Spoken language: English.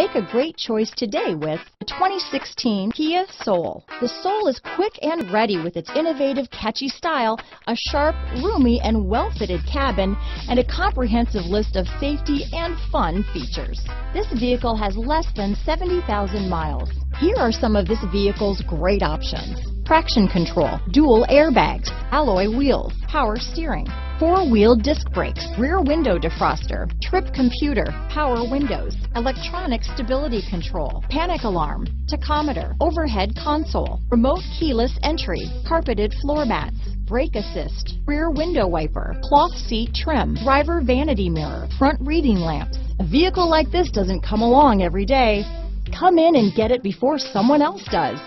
Make a great choice today with the 2016 Kia Soul. The Soul is quick and ready with its innovative, catchy style, a sharp, roomy, and well-fitted cabin, and a comprehensive list of safety and fun features. This vehicle has less than 70,000 miles. Here are some of this vehicle's great options: traction control, dual airbags, alloy wheels, power steering, four-wheel disc brakes, rear window defroster, trip computer, power windows, electronic stability control, panic alarm, tachometer, overhead console, remote keyless entry, carpeted floor mats, brake assist, rear window wiper, cloth seat trim, driver vanity mirror, front reading lamps. A vehicle like this doesn't come along every day. Come in and get it before someone else does.